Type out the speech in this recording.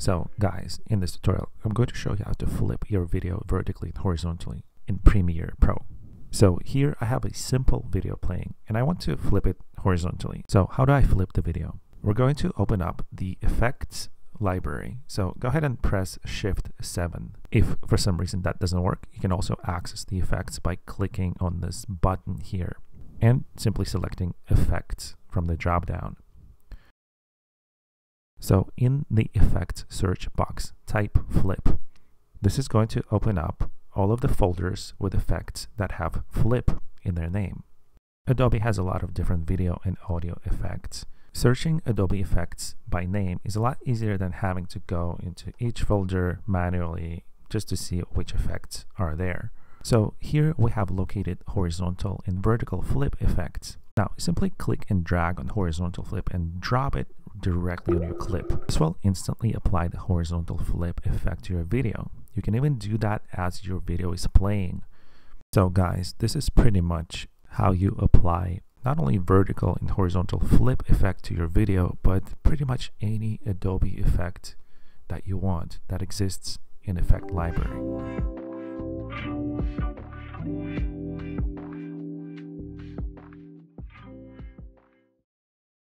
So guys, in this tutorial, I'm going to show you how to flip your video vertically and horizontally in Premiere Pro. So here I have a simple video playing and I want to flip it horizontally. So how do I flip the video? We're going to open up the effects library. So go ahead and press Shift-7. If for some reason that doesn't work, you can also access the effects by clicking on this button here and simply selecting effects from the drop down. So in the effects search box, type flip. This is going to open up all of the folders with effects that have flip in their name. Adobe has a lot of different video and audio effects. Searching Adobe effects by name is a lot easier than having to go into each folder manually just to see which effects are there. So here we have located horizontal and vertical flip effects. Now simply click and drag on horizontal flip and drop it directly on your clip. This will instantly apply the horizontal flip effect to your video. You can even do that as your video is playing. So guys, this is pretty much how you apply not only vertical and horizontal flip effect to your video, but pretty much any Adobe effect that you want that exists in effect library.